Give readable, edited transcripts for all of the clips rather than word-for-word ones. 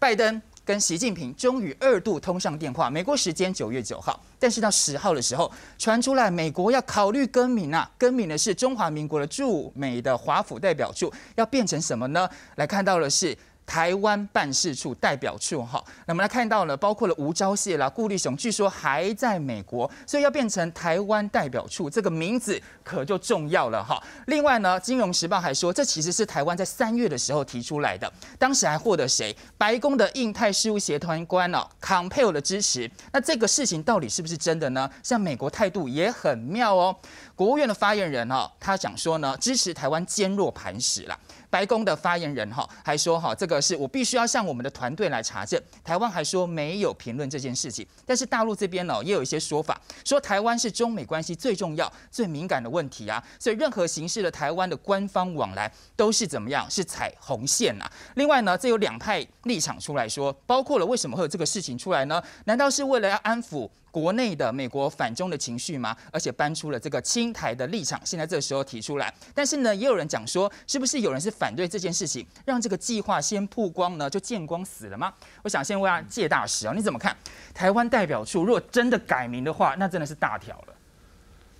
拜登跟习近平终于2度通上电话，美国时间9月9号。但是到10号的时候，传出来美国要考虑更名啊，更名的是中华民国的驻美的华府代表处，要变成什么呢？来看到的是台湾办事处代表处哈，那么来看到了，包括了吴钊燮啦、顾立雄，据说还在美国，所以要变成台湾代表处，这个名字可就重要了哈。另外呢，《金融时报》还说，这其实是台湾在3月的时候提出来的，当时还获得谁白宫的印太事务协调官哦 Campbell 的支持。那这个事情到底是不是真的呢？像美国态度也很妙哦，国务院的发言人哦，他讲说呢，支持台湾坚若磐石啦。 白宫的发言人哈还说哈，这个是我必须要向我们的团队来查证。台湾还说没有评论这件事情，但是大陆这边呢也有一些说法，说台湾是中美关系最重要、最敏感的问题啊，所以任何形式的台湾的官方往来都是怎么样，是踩红线呐。另外呢，这有2派立场出来说，包括了为什么会有这个事情出来呢？难道是为了要安抚 国内的美国反中的情绪吗？而且搬出了这个亲台的立场，现在这个时候提出来，但是呢，也有人讲说，是不是有人是反对这件事情，让这个计划先曝光呢，就见光死了吗？我想先问下介大使啊，你怎么看？台湾代表处如果真的改名的话，那真的是大条了。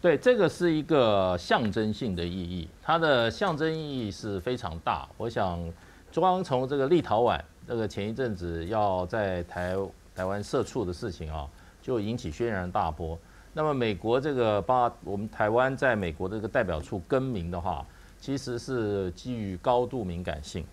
对，这个是一个象征性的意义，它的象征意义是非常大。我想，刚从这个立陶宛这个前一阵子要在台湾设处的事情啊， 就引起轩然大波。那么美国这个把我们台湾在美国的这个代表处更名的话，其实是基于高度敏感性。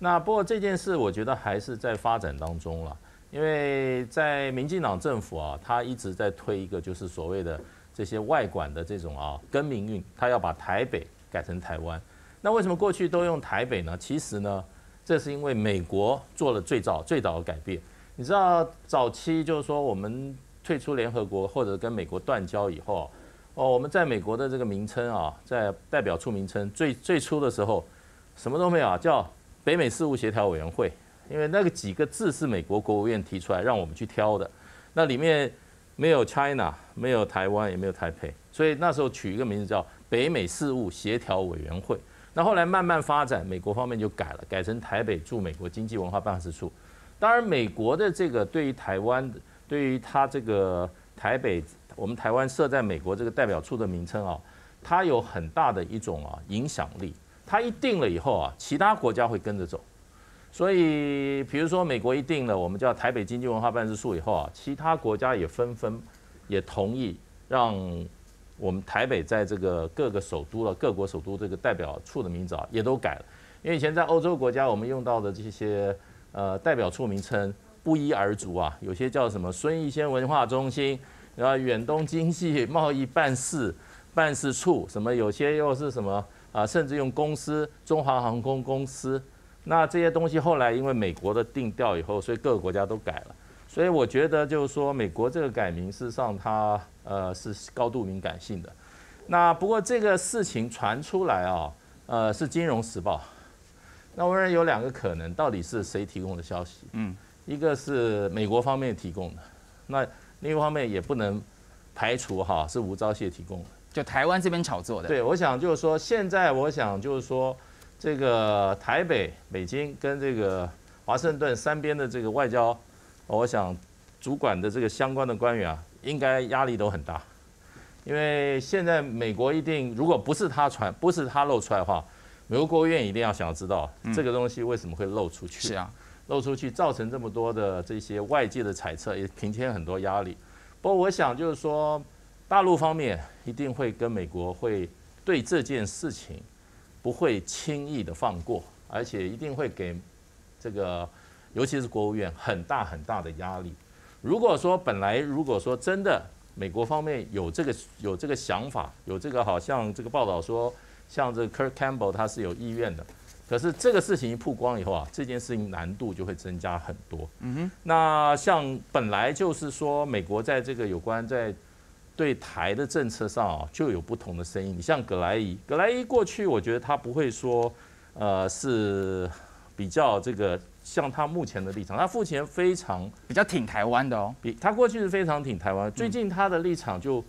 那不过这件事我觉得还是在发展当中了，因为在民进党政府啊，他一直在推一个就是所谓的这些外管的这种啊更名运，他要把台北改成台湾。那为什么过去都用台北呢？其实呢，这是因为美国做了最早的改变。你知道早期就是说我们 退出联合国或者跟美国断交以后，哦，我们在美国的这个名称啊，在代表处名称最初的时候，什么都没有啊，叫北美事务协调委员会，因为那个几个字是美国国务院提出来让我们去挑的，那里面没有 China， 没有台湾，也没有台北，所以那时候取一个名字叫北美事务协调委员会。那后来慢慢发展，美国方面就改了，改成台北驻美国经济文化办事处。当然，美国的这个对于台湾 对于他这个台北，我们台湾设在美国这个代表处的名称啊，它有很大的一种啊影响力。它一定了以后啊，其他国家会跟着走。所以，比如说美国一定了，我们叫台北经济文化办事处以后啊，其他国家也纷纷同意让我们台北在这个各国首都这个代表处的名字啊，也都改了。因为以前在欧洲国家，我们用到的这些代表处名称 不一而足啊，有些叫什么孙逸仙文化中心，然后远东经济贸易办事处，什么有些又是什么啊，甚至用公司中华航空公司，那这些东西后来因为美国的定调以后，所以各个国家都改了。所以我觉得就是说，美国这个改名事实上它是高度敏感性的。那不过这个事情传出来啊，是《金融时报》，那我认为有2个可能，到底是谁提供的消息？嗯， 一个是美国方面提供的，那另一方面也不能排除哈是吴钊燮提供的，就台湾这边炒作的。对，我想就是说，现在我想就是说，这个台北、北京跟这个华盛顿3边的这个外交，我想主管的这个相关的官员啊，应该压力都很大，因为现在美国一定如果不是他露出来的话，美国国务院一定要想知道这个东西为什么会漏出去。是啊， 漏出去，造成这么多的这些外界的猜测，也平添很多压力。不过，我想就是说，大陆方面一定会跟美国会对这件事情不会轻易的放过，而且一定会给这个，尤其是国务院很大的压力。如果说真的美国方面有这个想法，有这个好像这个报道说，像这个 Campbell 他是有意愿的。 可是这个事情一曝光以后啊，这件事情难度就会增加很多。嗯哼，那像本来就是说，美国在这个有关在对台的政策上啊，就有不同的声音。你像葛莱伊过去，我觉得他不会说，是比较这个像他目前的立场，他目前非常比较挺台湾的哦，他过去是非常挺台湾，最近他的立场就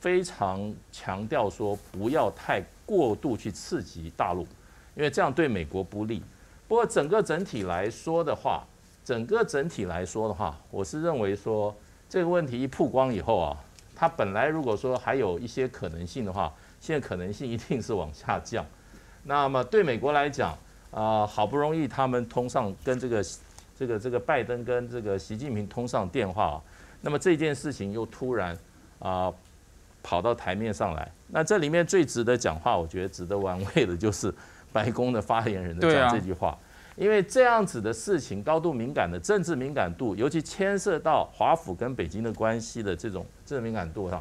非常强调说，不要太过度去刺激大陆， 因为这样对美国不利。不过整体来说的话，整体来说的话，我是认为说这个问题一曝光以后啊，它本来如果说还有一些可能性的话，现在可能性一定是往下降。那么对美国来讲，好不容易他们通上跟这个拜登跟这个习近平通上电话啊，那么这件事情又突然跑到台面上来。那这里面最值得讲话，我觉得值得玩味的就是白宫的发言人的讲这句话。因为这样子的事情，高度敏感的政治敏感度，尤其牵涉到华府跟北京的关系的这种政治敏感度上，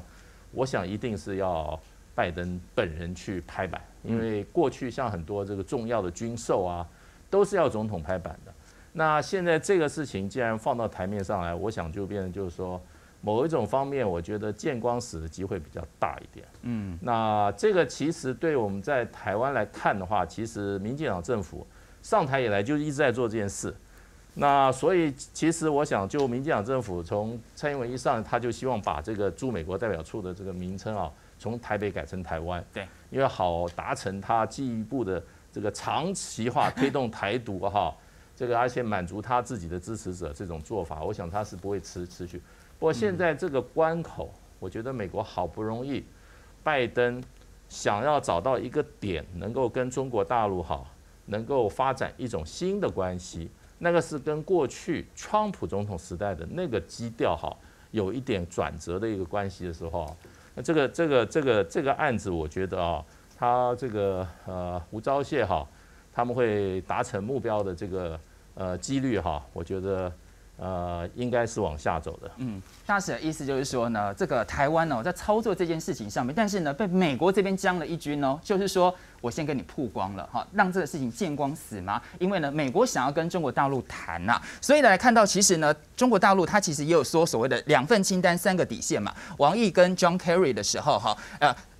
我想一定是要拜登本人去拍板。因为过去像很多这个重要的军售啊，都是要总统拍板的。那现在这个事情既然放到台面上来，我想就变成就是说，某一种方面，我觉得见光死的机会比较大一点。嗯，那这个其实对我们在台湾来看的话，其实民进党政府上台以来就一直在做这件事，那所以其实我想，就民进党政府从蔡英文一上，他就希望把这个驻美国代表处的这个名称啊，从台北改成台湾，对，因为好达成他进一步的这个长期化推动台独哈，这个而且满足他自己的支持者这种做法，我想他是不会持续。不过现在这个关口，我觉得美国好不容易，拜登想要找到一个点，能够跟中国大陆好。能够发展一种新的关系，那个是跟过去川普总统时代的那个基调哈有一点转折的一个关系的时候，那这个案子，我觉得啊，他这个胡昭燮哈他们会达成目标的这个几率哈，我觉得。应该是往下走的。嗯，大使的意思就是说呢，这个台湾哦，在操作这件事情上面，但是呢，被美国这边将了一军哦，就是说我先跟你曝光了哈，让这个事情见光死嘛。因为呢，美国想要跟中国大陆谈呐，所以来看到其实呢，中国大陆它其实也有说所谓的两份清单、三个底线嘛。王毅跟 John Kerry 的时候哈，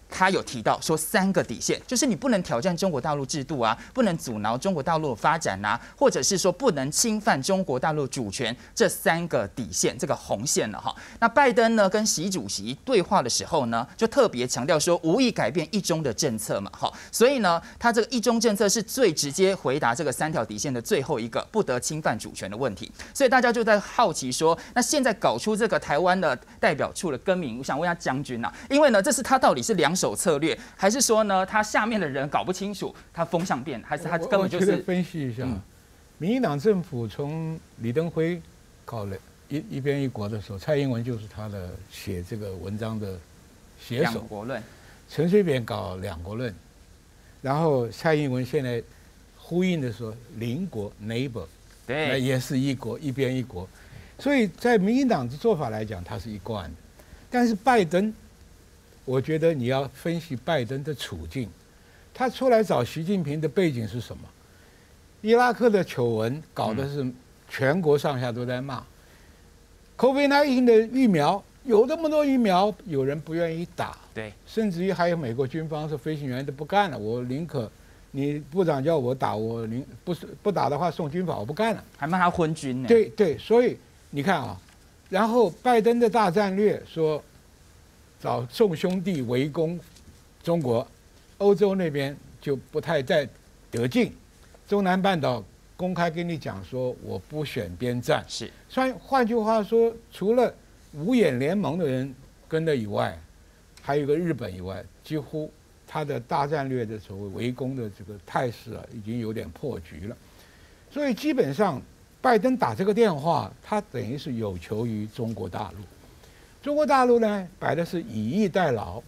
他有提到说三个底线，就是你不能挑战中国大陆制度啊，不能阻挠中国大陆的发展啊，或者是说不能侵犯中国大陆主权，这三个底线，这个红线了哈。那拜登呢跟习主席对话的时候呢，就特别强调说无意改变一中的政策嘛，哈，所以呢，他这个一中政策是最直接回答这个三条底线的最后一个不得侵犯主权的问题。所以大家就在好奇说，那现在搞出这个台湾的代表处的更名，我想问一下将军啊，因为呢，这是他到底是两手策略，还是说呢？他下面的人搞不清楚，他风向变，还是他根本就是分析一下。民进党政府从李登辉搞了一边一国的时候，蔡英文就是他的写这个文章的写手。两国论，陈水扁搞两国论，然后蔡英文现在呼应的说邻国 neighbor， 对，也是一国一边一国，所以在民进党的做法来讲，它是一贯的，但是拜登。我觉得你要分析拜登的处境，他出来找习近平的背景是什么？伊拉克的糗闻搞的是全国上下都在骂 ，COVID-19 的疫苗有那么多疫苗，有人不愿意打，对，甚至于还有美国军方说飞行员都不干了，我宁可你部长叫我打，我不打的话送军法，我不干了，还骂他昏君呢。对对，所以你看啊，然后拜登的大战略说。找众兄弟围攻中国，欧洲那边就不太在得劲。中南半岛公开跟你讲说，我不选边站。是，所以换句话说，除了五眼联盟的人跟了以外，还有个日本以外，几乎他的大战略的所谓围攻的这个态势啊，已经有点破局了。所以基本上，拜登打这个电话，他等于是有求于中国大陆。中国大陆呢，摆的是以逸待劳，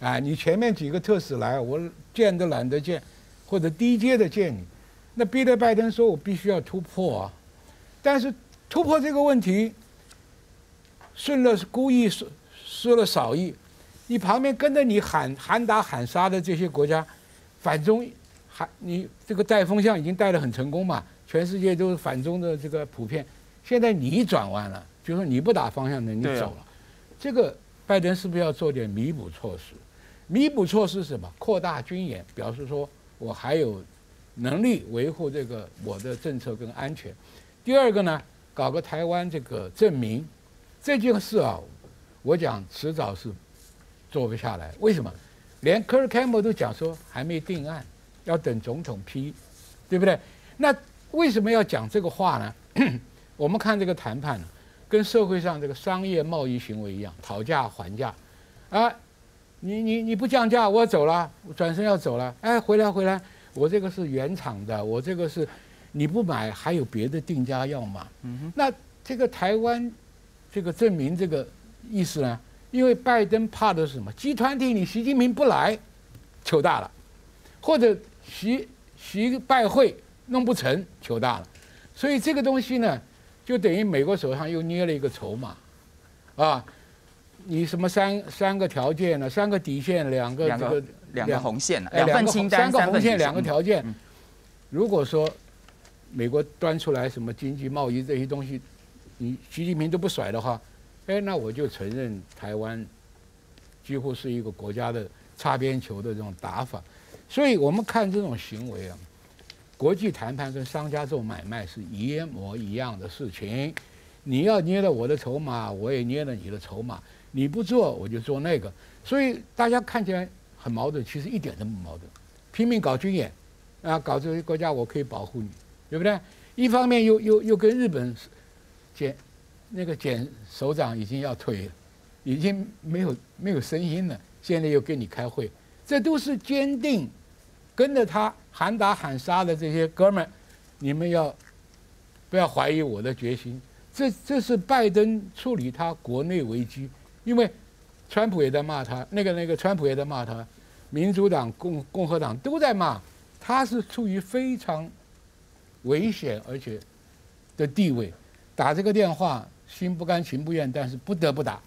啊，你前面几个特使来，我见都懒得见，或者低阶的见你，那逼得拜登说我必须要突破啊，但是突破这个问题，顺了孤意，失了少意，你旁边跟着你喊打喊杀的这些国家，反中，你这个带风向已经带得很成功嘛，全世界都是反中的这个普遍，现在你一转弯了。就是说你不打方向的，你走了。这个拜登是不是要做点弥补措施？弥补措施是什么？扩大军演，表示说我还有能力维护这个我的政策跟安全。第二个呢，搞个台湾这个证明，这件事啊，我讲迟早是做不下来。为什么？连 Campbell 都讲说还没定案，要等总统批，对不对？那为什么要讲这个话呢？我们看这个谈判呢，跟社会上这个商业贸易行为一样，讨价还价，啊，你不降价，我走了，我转身要走了，哎，回来，我这个是原厂的，我这个是，你不买还有别的定价要嘛？那这个台湾，这个证明这个意思呢？因为拜登怕的是什么？集团体你习近平不来，糗大了，或者习拜会弄不成，糗大了。所以这个东西呢，就等于美国手上又捏了一个筹码，啊，你什么三个条件呢？三个底线，两个红线，两份清单，三个红线，两个条件。如果说美国端出来什么经济贸易这些东西，你习近平都不甩的话，哎，那我就承认台湾几乎是一个国家的擦边球的这种打法。所以我们看这种行为啊，国际谈判跟商家做买卖是一模一样的事情。你要捏了我的筹码，我也捏了你的筹码，你不做我就做那个。所以大家看起来很矛盾，其实一点都不矛盾，拼命搞军演啊，搞这些国家我可以保护你，对不对？一方面又跟日本简首长已经要退了，已经没有声音了。现在又跟你开会，这都是坚定跟着他喊打喊杀的这些哥们儿，你们要不要怀疑我的决心？这是拜登处理他国内危机，因为川普也在骂他，那个川普也在骂他，民主党、共和党都在骂，他是处于非常危险而且的地位，打这个电话。心不甘情不愿，但是不得不打，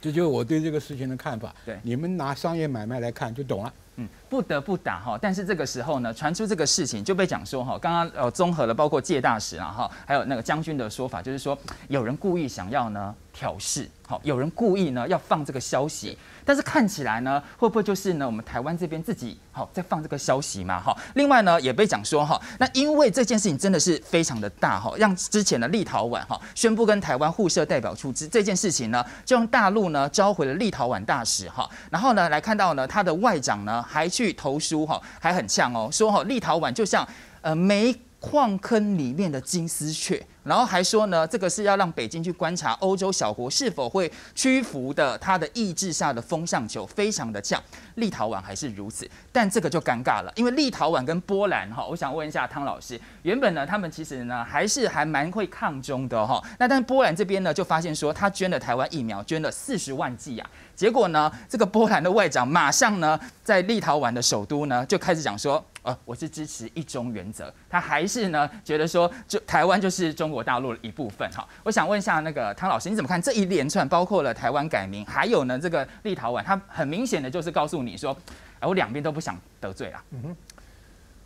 这就是我对这个事情的看法。对，你们拿商业买卖来看就懂了。嗯，不得不打哈，但是这个时候呢，传出这个事情就被讲说哈，刚刚综合了包括介大使啦哈，还有那个将军的说法，就是说有人故意想要呢挑事，好，有人故意呢要放这个消息，但是看起来呢，会不会就是呢我们台湾这边自己好在放这个消息嘛哈？另外呢也被讲说哈，那因为这件事情真的是非常的大哈，让之前的立陶宛哈宣布跟台湾互设代表处这件事情呢，就让大陆呢召回了立陶宛大使哈，然后呢来看到呢他的外长呢。还去投书哈，还很呛哦，说哈立陶宛就像煤矿坑里面的金丝雀，然后还说呢，这个是要让北京去观察欧洲小国是否会屈服的，他的意志下的风向球非常的呛，立陶宛还是如此，但这个就尴尬了，因为立陶宛跟波兰哈，我想问一下汤老师，原本呢他们其实呢还蛮会抗中的哈，那但波兰这边呢就发现说他捐了台湾疫苗，捐了40万剂啊。结果呢，这个波兰的外长马上呢，在立陶宛的首都呢，就开始讲说，我是支持一中原则，他还是呢觉得说，台湾就是中国大陆的一部分哈。我想问一下那个汤老师，你怎么看这一连串，包括了台湾改名，还有呢这个立陶宛，他很明显的就是告诉你说，我两边都不想得罪啦。嗯哼，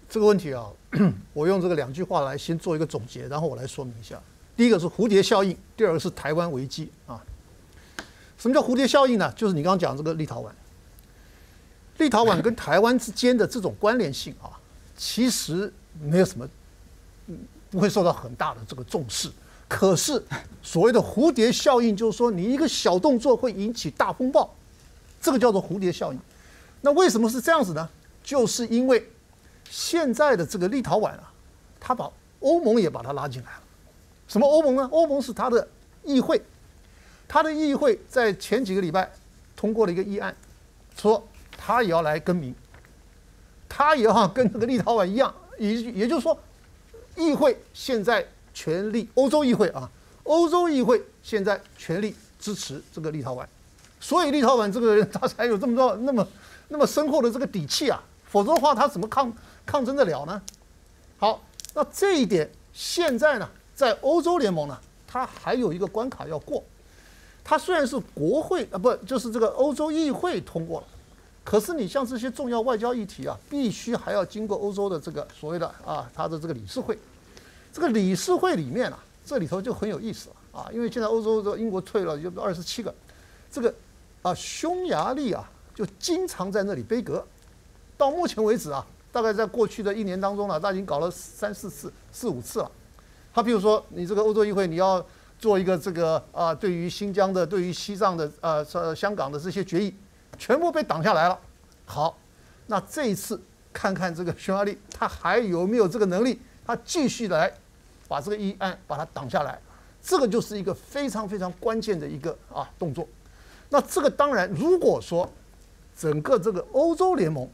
这个问题啊，我用这个两句话来先做一个总结，然后我来说明一下。第一个是蝴蝶效应，第二个是台湾危机啊。什么叫蝴蝶效应呢？就是你刚刚讲这个立陶宛跟台湾之间的这种关联性啊，其实没有什么，不会受到很大的这个重视。可是所谓的蝴蝶效应，就是说你一个小动作会引起大风暴，这个叫做蝴蝶效应。那为什么是这样子呢？就是因为现在的这个立陶宛啊，他把欧盟也把它拉进来了。什么欧盟呢？欧盟是他的议会。他的议会在前几个礼拜通过了一个议案，说他也要来更名，他也要跟那个立陶宛一样，也就是说，议会现在全力，欧洲议会现在全力支持这个立陶宛，所以立陶宛这个人他才有这么多那么深厚的这个底气啊，否则的话他怎么抗争得了呢？好，那这一点现在呢，在欧洲联盟呢，他还有一个关卡要过。它虽然是国会就是这个欧洲议会通过了，可是你像这些重要外交议题啊，必须还要经过欧洲的这个所谓的它的这个理事会。这个理事会里面啊，这里头就很有意思了啊，因为现在欧洲的英国退了就27个，这个匈牙利啊就经常在那里杯葛。到目前为止啊，大概在过去的1年当中呢，它已经搞了4-5次了。它比如说你这个欧洲议会你要。做一个这个对于新疆的、对于西藏的、香港的这些决议，全部被挡下来了。好，那这一次看看这个匈牙利，他还有没有这个能力，他继续来，把这个议案把它挡下来，这个就是一个非常非常关键的一个动作。那这个当然，如果说整个这个欧洲联盟，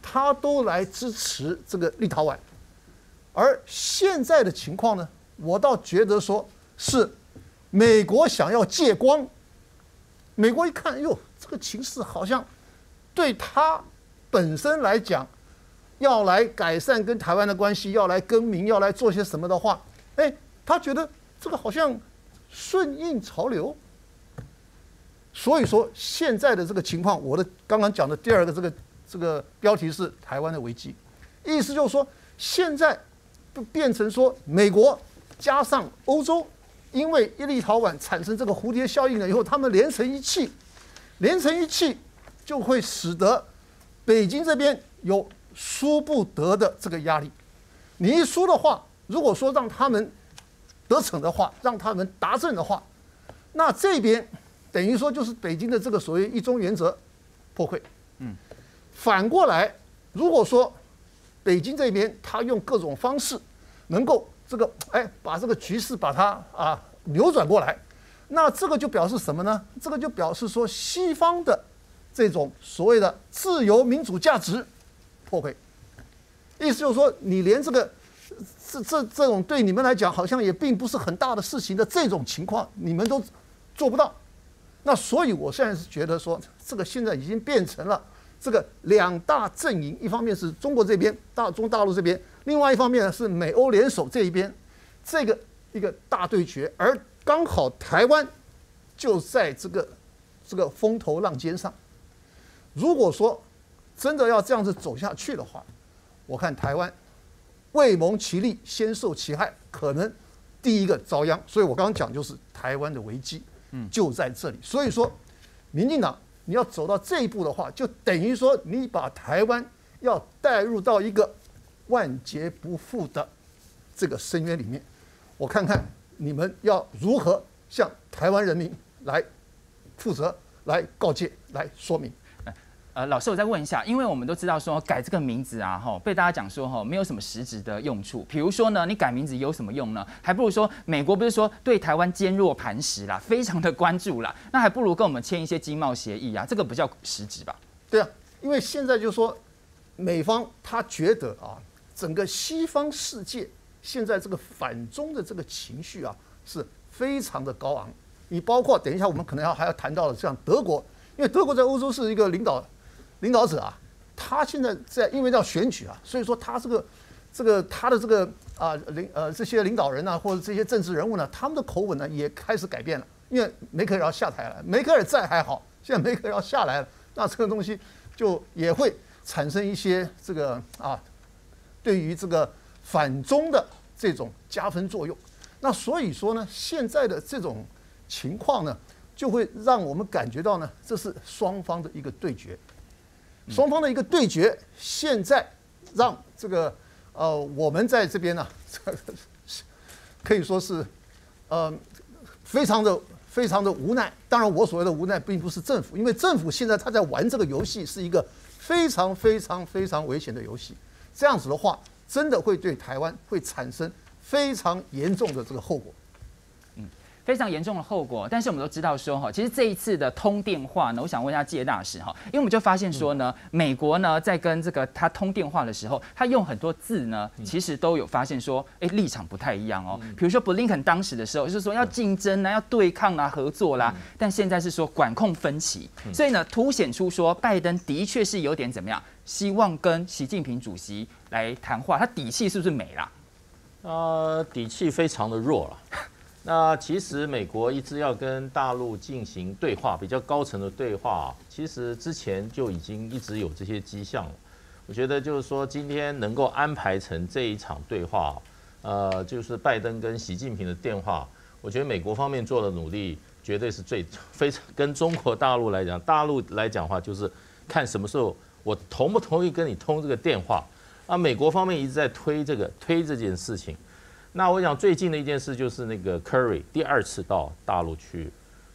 它都来支持这个立陶宛，而现在的情况呢，我倒觉得说是美国想要借光。美国一看，哟，这个情势好像对他本身来讲。 要来改善跟台湾的关系，要来更名，要来做些什么的话，哎，他觉得这个好像顺应潮流。所以说现在的这个情况，我的刚刚讲的第二个这个标题是台湾的危机，意思就是说现在变成说美国加上欧洲，因为立陶宛产生这个蝴蝶效应了以后，他们连成一气，连成一气就会使得北京这边有。 输不得的这个压力，你一输的话，如果说让他们得逞的话，让他们达阵的话，那这边等于说就是北京的这个所谓一中原则破溃。嗯，反过来，如果说北京这边他用各种方式能够这个把这个局势把它扭转过来，那这个就表示什么呢？这个就表示说西方的这种所谓的自由民主价值。 破溃，意思就是说，你连这个这种对你们来讲好像也并不是很大的事情的这种情况，你们都做不到。那所以，我现在是觉得说，这个现在已经变成了这个两大阵营，一方面是中国这边中大陆这边，另外一方面呢是美欧联手这一边，这个一个大对决，而刚好台湾就在这个风头浪尖上。如果说， 真的要这样子走下去的话，我看台湾未蒙其利，先受其害，可能第一个遭殃。所以我刚刚讲就是台湾的危机，就在这里。所以说，民进党你要走到这一步的话，就等于说你把台湾要带入到一个万劫不复的这个深渊里面。我看看你们要如何向台湾人民来负责、来告诫、来说明。 老师，我再问一下，因为我们都知道说改这个名字啊，吼，被大家讲说吼没有什么实质的用处。比如说呢，你改名字有什么用呢？还不如说美国不是说对台湾坚若磐石啦，非常的关注啦，那还不如跟我们签一些经贸协议啊，这个比较实质吧？对啊，因为现在就说美方他觉得啊，整个西方世界现在这个反中的这个情绪啊是非常的高昂。你包括等一下我们可能还要谈到的，像德国，因为德国在欧洲是一个领导者啊，他现在因为要选举啊，所以说他这些领导人呐、或者这些政治人物呢，他们的口吻呢也开始改变了。因为梅克尔要下台了，梅克尔在还好，现在梅克尔要下来了，那这个东西就也会产生一些这个对于这个反中的这种加分作用。那所以说呢，现在的这种情况呢，就会让我们感觉到呢，这是双方的一个对决。 双方的一个对决，现在让这个我们在这边呢，可以说是非常的无奈。当然，我所谓的无奈，并不是政府，因为政府现在他在玩这个游戏，是一个非常危险的游戏。这样子的话，真的会对台湾会产生非常严重的这个后果。 非常严重的后果，但是我们都知道说哈，其实这一次的通电话呢，我想问一下介大使哈，因为我们就发现说呢，美国呢在跟这个他通电话的时候，他用很多字呢，其实都有发现说，哎，立场不太一样哦。比如说布林肯当时的时候就是说要竞争啊，要对抗啊，合作啦，但现在是说管控分歧，所以呢凸显出说拜登的确是有点怎么样，希望跟习近平主席来谈话，他底气是不是没啦？底气非常的弱了。 那其实美国一直要跟大陆进行对话，比较高层的对话，其实之前就已经一直有这些迹象了。我觉得就是说，今天能够安排成这一场对话，就是拜登跟习近平的电话，我觉得美国方面做的努力绝对是非常跟中国大陆来讲的话，就是看什么时候我同不同意跟你通这个电话。啊，美国方面一直在推这件事情。 那我想最近的一件事就是那个 Kerry 第二次到大陆去，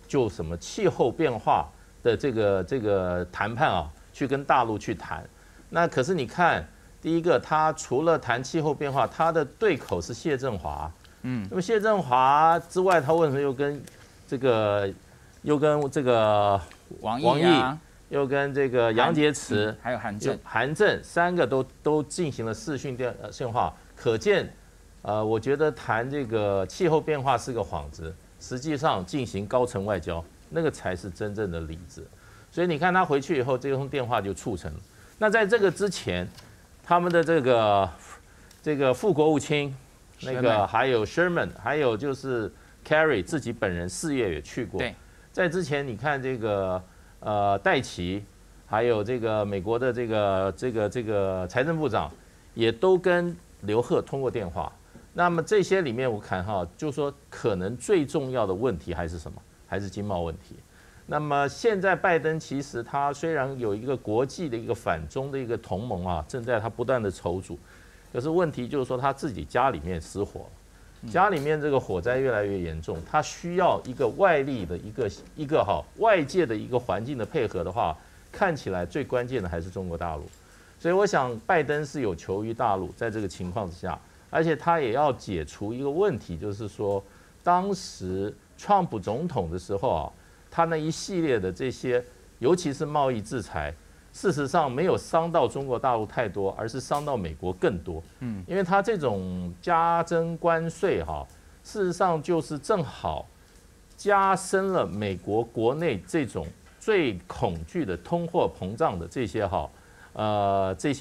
就什么气候变化的这个谈判啊，去跟大陆去谈。那可是你看，第一个他除了谈气候变化，他的对口是谢振华，嗯，那么谢振华之外，他为什么又跟这个王毅、啊，又跟这个杨洁篪、还有韩正三个都进行了视讯电话，可见，我觉得谈这个气候变化是个幌子，实际上进行高层外交，那个才是真正的理智。所以你看他回去以后，这通电话就促成了。那在这个之前，他们的这个副国务卿，那个还有 Sherman， 还有就是 Kerry 自己本人4月也去过。对，在之前你看这个。戴奇，还有这个美国的这个财政部长，也都跟刘鹤通过电话。那么这些里面，我看哈，就说可能最重要的问题还是什么？还是经贸问题。那么现在拜登其实他虽然有一个国际的一个反中的一个同盟啊，正在他不断的筹组，可是问题就是说他自己家里面失火，家里面这个火灾越来越严重，它需要一个外力的外界的一个环境的配合的话，看起来最关键的还是中国大陆，所以我想拜登是有求于大陆，在这个情况之下，而且他也要解除一个问题，就是说当时川普总统的时候啊，他那一系列的这些，尤其是贸易制裁。事实上没有伤到中国大陆太多，而是伤到美国更多。嗯，因为它这种加征关税哈，事实上就是正好加深了美国国内这种最恐惧的通货膨胀的这些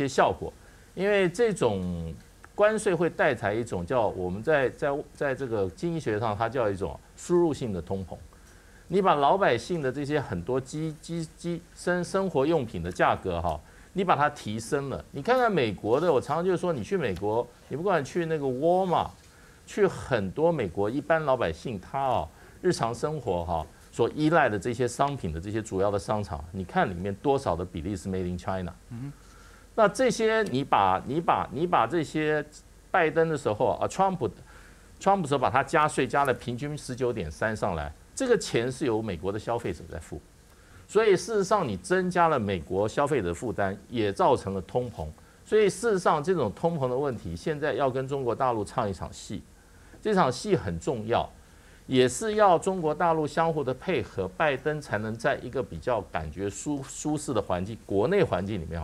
效果。因为这种关税会带来一种叫我们在这个经济学上它叫一种输入性的通膨。你把老百姓的这些很多生活用品的价格哈，你把它提升了。你看看美国的，我常常就说，你去美国，你不管去那个沃尔玛，去很多美国一般老百姓他日常生活所依赖的这些商品的这些主要的商场，你看里面多少的比例是 Made in China。嗯，那这些你把这些拜登的时候啊，川普时候把它加税加了平均19.3上来。这个钱是由美国的消费者在付，所以事实上你增加了美国消费者负担，也造成了通膨。所以事实上这种通膨的问题，现在要跟中国大陆唱一场戏，这场戏很重要，也是要中国大陆相互的配合，拜登才能在一个比较感觉舒适的环境，国内环境里面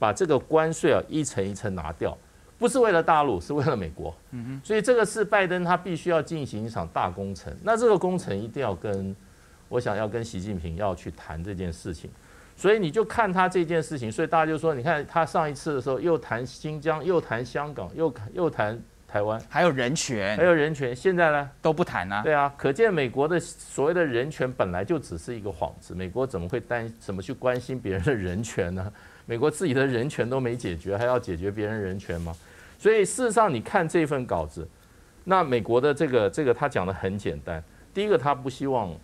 把这个关税一层一层拿掉，不是为了大陆，是为了美国，所以这个是拜登他必须要进行一场大工程。那这个工程一定要跟习近平要去谈这件事情，所以你就看他这件事情。所以大家就说，你看他上一次的时候又谈新疆，又谈香港，又谈台湾，还有人权，现在呢都不谈啊。对啊，可见美国的所谓的人权本来就只是一个幌子，美国怎么去关心别人的人权呢？美国自己的人权都没解决，还要解决别人人权吗？所以事实上，你看这份稿子，那美国的这个他讲的很简单。第一个，他不希望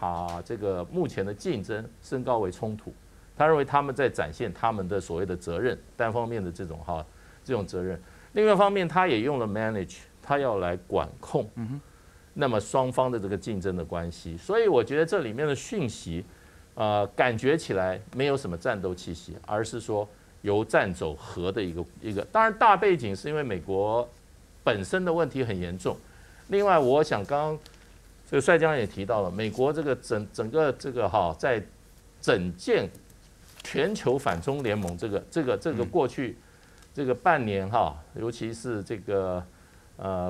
把这个目前的竞争升高为冲突，他认为他们在展现他们的所谓的责任，单方面的这种责任。另外一方面，他也用了 manage， 他要来管控，那么双方的这个竞争的关系。所以我觉得这里面的讯息。感觉起来没有什么战斗气息，而是说由战走和的一个。当然，大背景是因为美国本身的问题很严重。另外，我想刚刚这个帅将也提到了，美国这个整个这个在整建全球反中联盟这个过去这个半年尤其是这个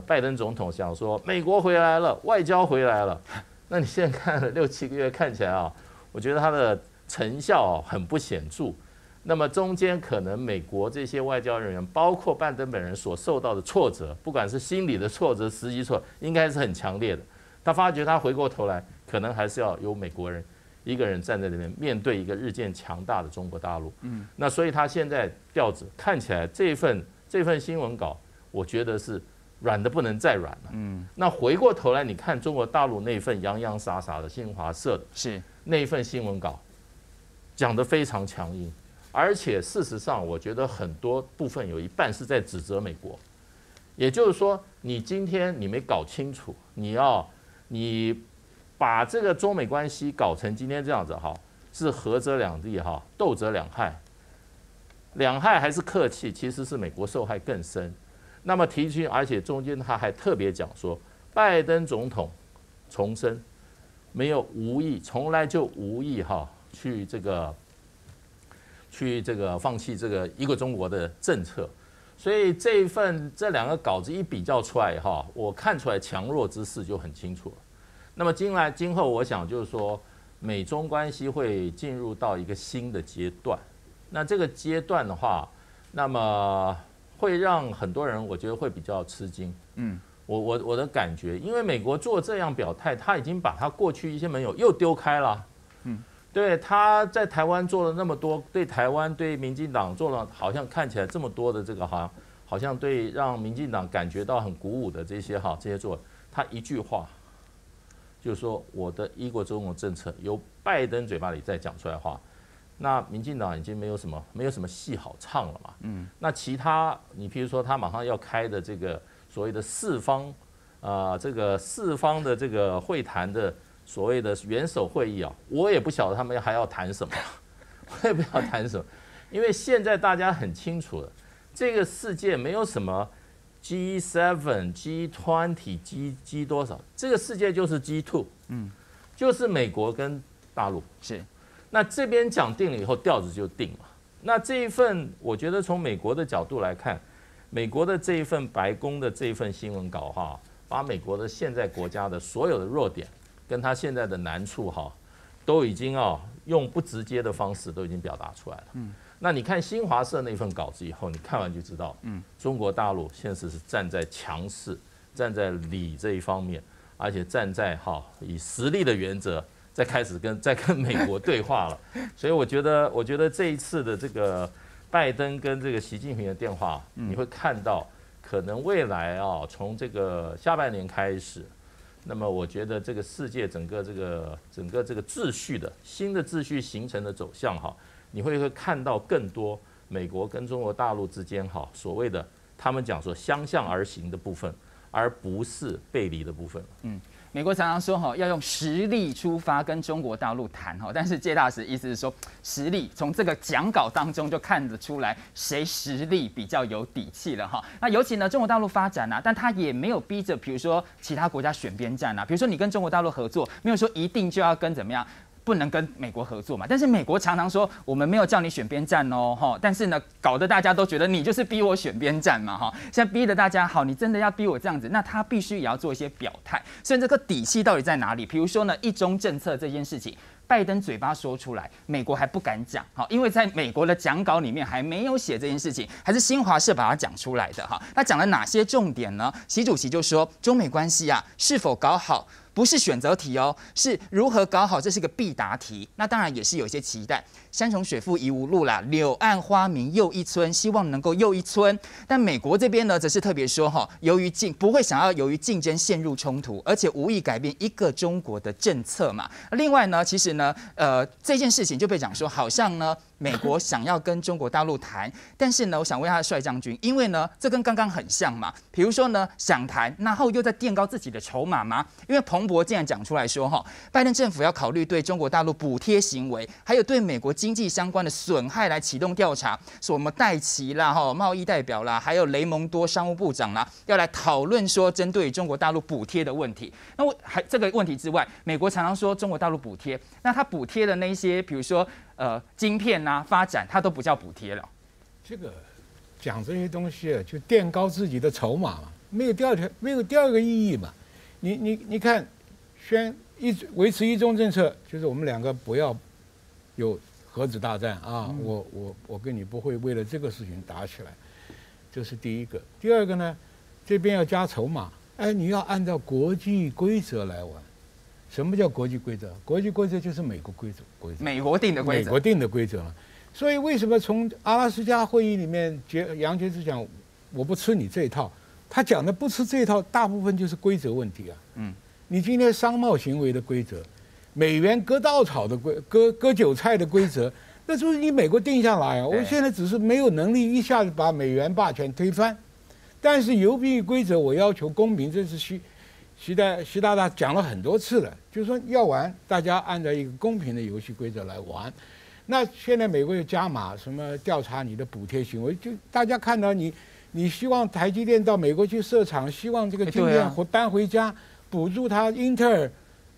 拜登总统想说美国回来了，外交回来了。那你现在看了6、7个月，看起来我觉得它的成效很不显著，那么中间可能美国这些外交人员，包括拜登本人所受到的挫折，不管是心理的挫折、实际挫折，应该是很强烈的。他发觉他回过头来，可能还是要由美国人一个人站在那边面对一个日渐强大的中国大陆。嗯，那所以他现在调子看起来，这份新闻稿，我觉得是软的不能再软了。嗯，那回过头来，你看中国大陆那份洋洋洒洒的新华社的是。那一份新闻稿讲得非常强硬，而且事实上，我觉得很多部分有一半是在指责美国。也就是说，你今天你没搞清楚，你把这个中美关系搞成今天这样子是合则两利斗则两害，两害还是客气，其实是美国受害更深。那么提及，而且中间他还特别讲说，拜登总统重申没有无意，从来就无意去放弃这个一个中国的政策。所以这两个稿子一比较出来哈，我看出来强弱之势就很清楚了。那么今后我想就是说，美中关系会进入到一个新的阶段。那这个阶段的话，那么会让很多人我觉得会比较吃惊。嗯，我的感觉，因为美国做这样表态，他已经把他过去一些盟友又丢开了。嗯，对，他在台湾做了那么多，对台湾对民进党做了好像看起来这么多的这个好像对让民进党感觉到很鼓舞的这些做，他一句话。就是说，我的一国中国政策由拜登嘴巴里再讲出来的话，那民进党已经没有什么戏好唱了嘛。嗯，那其他你譬如说他马上要开的这个所谓的四方的这个会谈的所谓的元首会议啊，我也不晓得他们还要谈什么，我也不晓得谈什么，因为现在大家很清楚了，这个世界没有什么。G7、G20、G 多少？这个世界就是 G2， 嗯，就是美国跟大陆是。那这边讲定了以后，调子就定了。那这一份，我觉得从美国的角度来看，美国的这一份白宫的这一份新闻稿哈，把美国的现在国家的所有的弱点跟他现在的难处哈，都已经用不直接的方式都已经表达出来了。嗯。那你看新华社那份稿子以后，你看完就知道，嗯，中国大陆现实是站在强势、站在理这一方面，而且站在以实力的原则，再开始跟美国对话了。所以我觉得这一次的这个拜登跟这个习近平的电话，你会看到可能未来从这个下半年开始，那么我觉得这个世界整个这个秩序的新的秩序形成的走向哈。你会看到更多美国跟中国大陆之间所谓的他们讲说相向而行的部分，而不是背离的部分。嗯，美国常常说要用实力出发跟中国大陆谈但是介大使意思是说实力从这个讲稿当中就看得出来谁实力比较有底气了那尤其呢中国大陆发展但他也没有逼着比如说其他国家选边站比如说你跟中国大陆合作，没有说一定就要跟怎么样。不能跟美国合作嘛？但是美国常常说我们没有叫你选边站哦，但是呢，搞得大家都觉得你就是逼我选边站嘛，现在逼得大家你真的要逼我这样子，那他必须也要做一些表态，所以这个底气到底在哪里？比如说呢，一中政策这件事情。拜登嘴巴说出来，美国还不敢讲，因为在美国的讲稿里面还没有写这件事情，还是新华社把它讲出来的那讲了哪些重点呢？习主席就说，中美关系是否搞好不是选择题是如何搞好，这是个必答题。那当然也是有些期待，山重水复疑无路啦，柳暗花明又一村，希望能够又一村。但美国这边呢，则是特别说不会想要由于竞争陷入冲突，而且无意改变一个中国的政策嘛。另外呢，其实呢。这件事情就被讲说，好像呢，美国想要跟中国大陆谈，但是呢，我想问一下帅将军，因为呢，这跟刚刚很像嘛，比如说呢，想谈，然后又在垫高自己的筹码嘛，因为彭博竟然讲出来说，拜登政府要考虑对中国大陆补贴行为，还有对美国经济相关的损害来启动调查，什么戴琪啦、贸易代表啦，还有雷蒙多商务部长啦，要来讨论说针对中国大陆补贴的问题。那这个问题之外，美国常常说中国大陆补贴，那他补贴的那些，比如说晶片发展，它都不叫补贴了。这个讲这些东西就垫高自己的筹码嘛，没有第二个意义嘛。你看，维持一中政策，就是我们两个不要有核子大战啊，我跟你不会为了这个事情打起来，这是第一个。第二个呢，这边要加筹码，你要按照国际规则来玩。什么叫国际规则？国际规则就是美国规则，美国定的规则，美国定的规则了。所以为什么从阿拉斯加会议里面，杨洁篪讲我不吃你这一套，他讲的不吃这一套，大部分就是规则问题啊。嗯，你今天商贸行为的规则，美元割稻草的割韭菜的规则，那就是你美国定下来啊。我现在只是没有能力一下子把美元霸权推翻，但是游币规则我要求公平，这是习大大讲了很多次了，就是说要玩，大家按照一个公平的游戏规则来玩。那现在美国又加码，什么调查你的补贴行为，就大家看到你你希望台积电到美国去设厂，希望这个晶片搬回家，补助它英特尔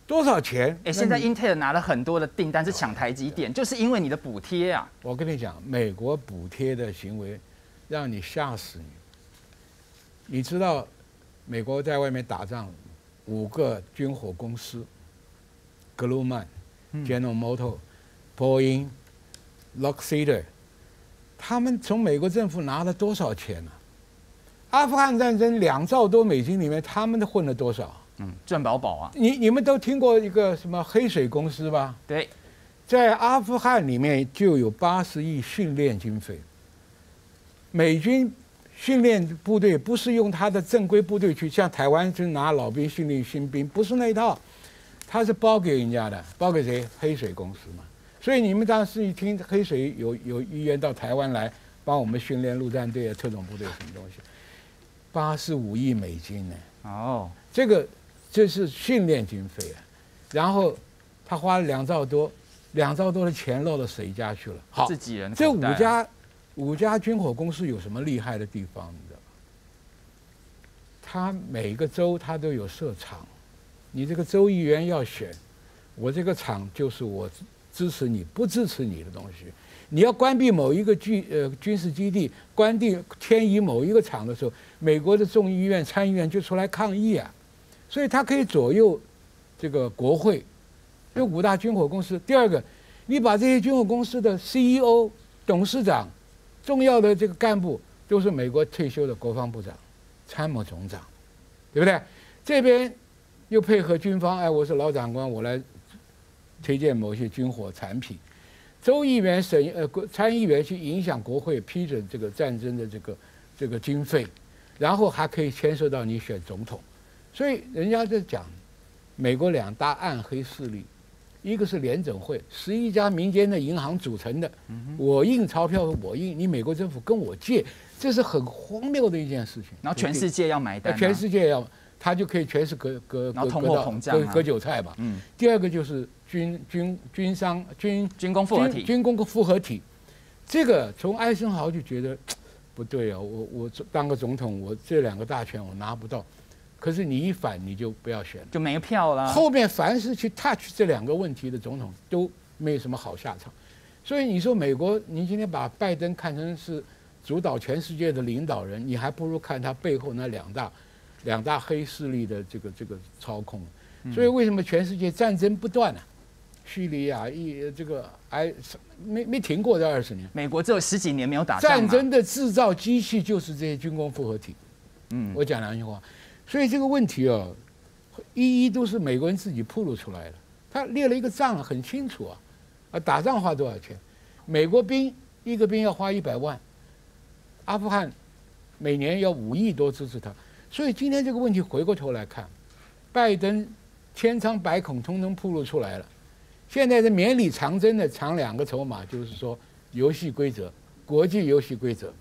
多少钱？哎，现在英特尔拿了很多的订单是抢台积电，就是因为你的补贴啊。我跟你讲，美国补贴的行为让你吓死你。你知道美国在外面打仗，5个军火公司，格鲁曼、General Motors、波音、Lockheed， 他们从美国政府拿了多少钱呢、啊？ 阿富汗战争2兆多美金里面，他们混了多少？嗯，赚饱饱啊！你们都听过一个什么黑水公司吧？对，在阿富汗里面就有80亿训练经费。美军训练部队不是用他的正规部队去，像台湾就拿老兵训练新兵，不是那一套，他是包给人家的，包给谁？黑水公司嘛。所以你们当时一听黑水有意愿到台湾来帮我们训练陆战队啊、特种部队什么东西。 85亿美金呢？哦，这个这是训练经费啊。然后他花了2兆多，2兆多的钱落到谁家去了？好，自己人。这五家军火公司有什么厉害的地方？你知道吗？他每个州他都有设厂，你这个州议员要选，我这个厂就是我支持你不支持你的东西。 你要关闭某一个军事基地，关闭迁移某一个厂的时候，美国的众议院、参议院就出来抗议啊，所以他可以左右这个国会。这5大军火公司，第二个，你把这些军火公司的 CEO、董事长、重要的这个干部都是美国退休的国防部长、参谋总长，对不对？这边又配合军方，哎，我是老长官，我来推荐某些军火产品。 州议员、参议员去影响国会批准这个战争的这个经费，然后还可以牵涉到你选总统，所以人家在讲，美国2大暗黑势力，一个是联准会，11家民间的银行组成的，我印钞票我印，你美国政府跟我借，这是很荒谬的一件事情。然后全世界要买单、啊，全世界要，他就可以全是割韭菜嘛。嗯。第二个就是。 军工复合体，这个从艾森豪就觉得不对啊！我当个总统，我这2个大权我拿不到，可是你一反你就不要选，就没票了。后面凡是去 touch 这2个问题的总统都没有什么好下场，所以你说美国，你今天把拜登看成是主导全世界的领导人，你还不如看他背后那两大黑势力的这个操控。所以为什么全世界战争不断呢、啊？ 叙利亚这个没停过这20年，美国只有10几年没有打仗。战争的制造机器就是这些军工复合体。嗯，我讲良心话，所以这个问题哦，一都是美国人自己暴露出来的。他列了一个账很清楚啊，打仗花多少钱？美国兵一个兵要花100万，阿富汗每年要5亿多支持他。所以今天这个问题回过头来看，拜登千疮百孔，通通暴露出来了。 现在是绵里藏针的藏2个筹码，就是说游戏规则，国际游戏规则。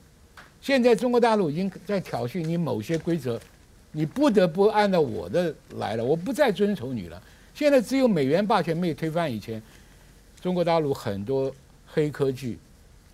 现在中国大陆已经在挑衅你某些规则，你不得不按照我的来了，我不再遵守你了。现在只有美元霸权没有推翻以前，中国大陆很多黑科技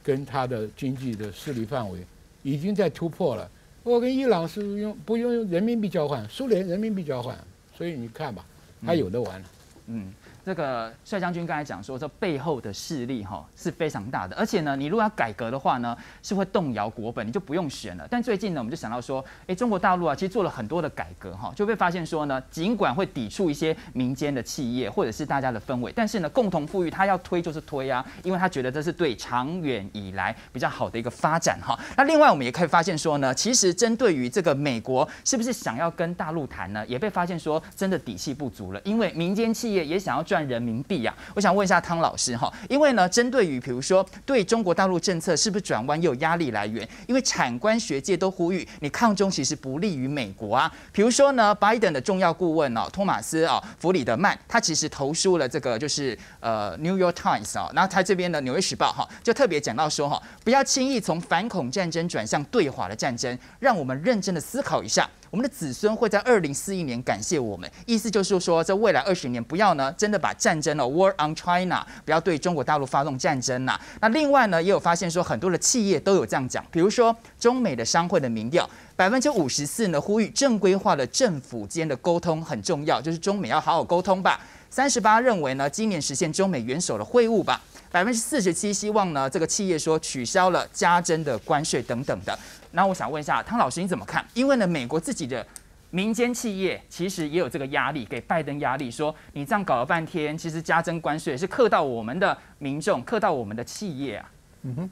跟它的经济的势力范围已经在突破了。我跟伊朗是不用人民币交换，苏联人民币交换，所以你看吧，还有的玩了。嗯。 这个帅将军刚才讲说，这背后的势力哈是非常大的，而且呢，你如果要改革的话呢，是会动摇国本，你就不用选了。但最近呢，我们就想到说，哎，中国大陆啊，其实做了很多的改革哈，就被发现说呢，尽管会抵触一些民间的企业或者是大家的氛围，但是呢，共同富裕他要推就是推啊，因为他觉得这是对长远以来比较好的一个发展哈。那另外我们也可以发现说呢，其实针对于这个美国是不是想要跟大陆谈呢，也被发现说真的底气不足了，因为民间企业也想要赚。 人民币呀、啊，我想问一下汤老师哈，因为呢，针对于比如说对中国大陆政策是不是转弯也有压力来源，因为产官学界都呼吁，你抗中其实不利于美国啊。比如说呢，拜登的重要顾问哦，托马斯啊、哦，弗里德曼，他其实投书了这个就是New York Times 啊、哦，然后他这边的《纽约时报》哈、哦，就特别讲到说哈、哦，不要轻易从反恐战争转向对华的战争，让我们认真的思考一下。我们的子孙会在2041年感谢我们。意思就是说，在未来20年，不要呢真的把战争war on China， 不要对中国大陆发动战争呐、啊。那另外呢，也有发现说，很多的企业都有这样讲，比如说中美的商会的民调。 54%呢呼吁正规化的政府间的沟通很重要，就是中美要好好沟通吧。38%认为呢今年实现中美元首的会晤吧。47%希望呢这个企业说取消了加征的关税等等的。那我想问一下汤老师你怎么看？因为呢美国自己的民间企业其实也有这个压力，给拜登压力说你这样搞了半天，其实加征关税是克到我们的民众，克到我们的企业啊。嗯哼。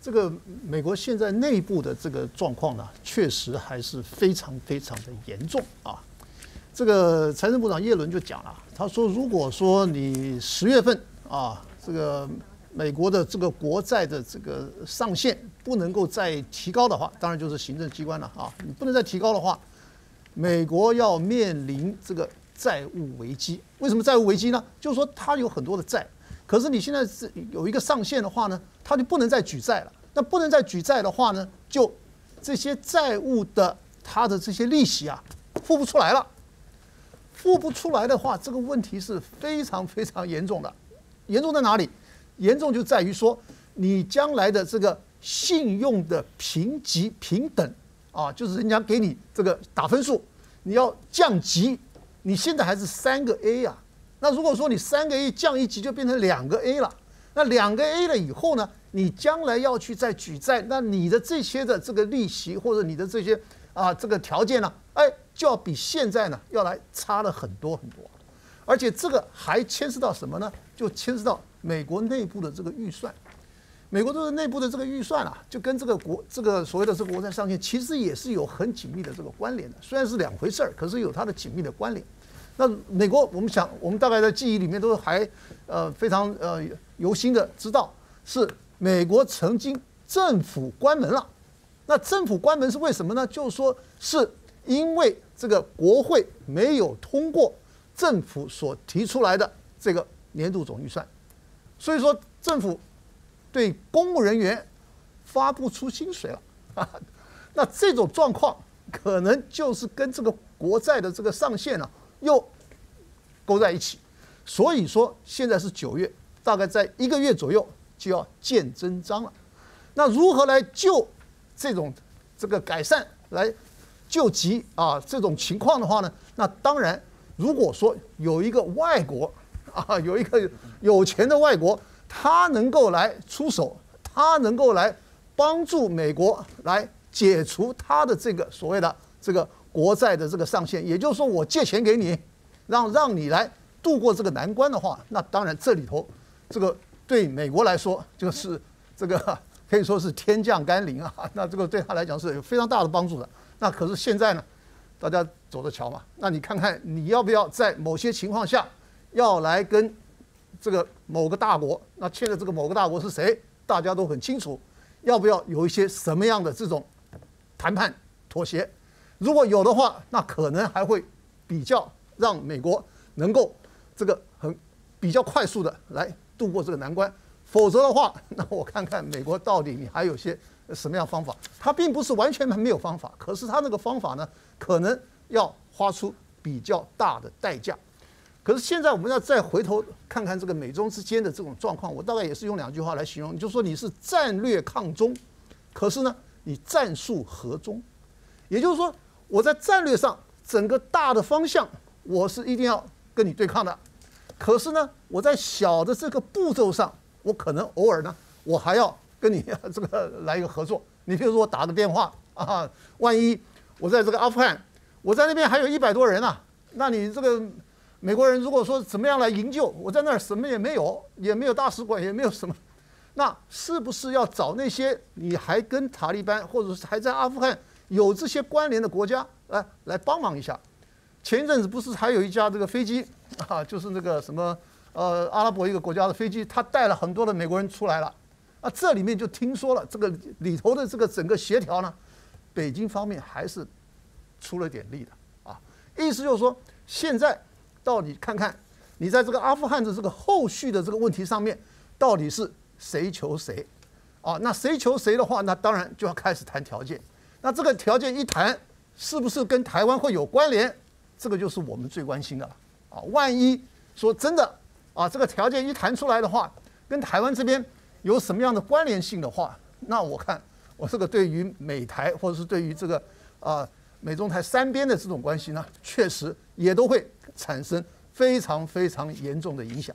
这个美国现在内部的这个状况呢，确实还是非常的严重啊。这个财政部长耶伦就讲了，他说，如果说你10月份啊，这个美国的这个国债的这个上限不能够再提高的话，当然就是行政机关了啊，你不能再提高的话，美国要面临这个债务危机。为什么债务危机呢？就是说它有很多的债。 可是你现在是有一个上限的话呢，它就不能再举债了。那不能再举债的话呢，就这些债务的它的这些利息啊，付不出来了。付不出来的话，这个问题是非常严重的。严重在哪里？严重就在于说，你将来的这个信用的评级平等啊，就是人家给你这个打分数，你要降级，你现在还是3个A 啊。 那如果说你3个A 降一级，就变成2个A 了。那2个A 了以后呢，你将来要去再举债，那你的这些的这个利息或者你的这些啊这个条件呢，哎，就要比现在呢要来差了很多。而且这个还牵涉到什么呢？就牵涉到美国内部的这个预算。美国内部的这个预算啊，就跟这个所谓的这个国债上限，其实也是有很紧密的这个关联的。虽然是2回事，可是有它的紧密的关联。 那美国，我们想，我们大概在记忆里面都还非常犹新的知道，是美国曾经政府关门了。那政府关门是为什么呢？就是说是因为这个国会没有通过政府所提出来的这个年度总预算，所以说政府对公务人员发不出薪水了。那这种状况可能就是跟这个国债的这个上限啊。 又勾在一起，所以说现在是9月，大概在1个月左右就要见真章了。那如何来救这种这个改善来救急啊这种情况的话呢？那当然，如果说有一个外国啊，有一个有钱的外国，他能够来出手，他能够来帮助美国来解除他的这个所谓的这个。 国债的这个上限，也就是说，我借钱给你，让你来度过这个难关的话，那当然这里头，这个对美国来说就是这个可以说是天降甘霖啊，那这个对他来讲是有非常大的帮助的。那可是现在呢，大家走着瞧嘛。那你看看你要不要在某些情况下要来跟这个某个大国，那现在这个某个大国是谁，大家都很清楚，要不要有一些什么样的这种谈判妥协？ 如果有的话，那可能还会比较让美国能够这个很比较快速的来度过这个难关。否则的话，那我看看美国到底你还有些什么样的方法。它并不是完全没有方法，可是它那个方法呢，可能要花出比较大的代价。可是现在我们要再回头看看这个美中之间的这种状况，我大概也是用2句话来形容，就说你是战略抗中，可是呢，你战术合中，也就是说。 我在战略上整个大的方向，我是一定要跟你对抗的。可是呢，我在小的这个步骤上，我可能偶尔呢，我还要跟你这个来一个合作。你比如说我打个电话啊，万一我在这个阿富汗，我在那边还有100多人啊，那你这个美国人如果说怎么样来营救，我在那儿什么也没有，也没有大使馆，也没有什么，那是不是要找那些你还跟塔利班或者是还在阿富汗？ 有这些关联的国家来帮忙一下。前一阵子不是还有一架这个飞机啊，就是那个什么阿拉伯一个国家的飞机，它带了很多的美国人出来了。啊，这里面就听说了这个里头的这个整个协调呢，北京方面还是出了点力的啊。意思就是说，现在到底看看你在这个阿富汗的这个后续的这个问题上面，到底是谁求谁啊？那谁求谁的话，那当然就要开始谈条件。 那这个条件一谈，是不是跟台湾会有关联？这个就是我们最关心的了啊！万一说真的啊，这个条件一谈出来的话，跟台湾这边有什么样的关联性的话，那我看我这个对于美台或者是对于这个美中台三边的这种关系呢，确实也都会产生非常非常严重的影响。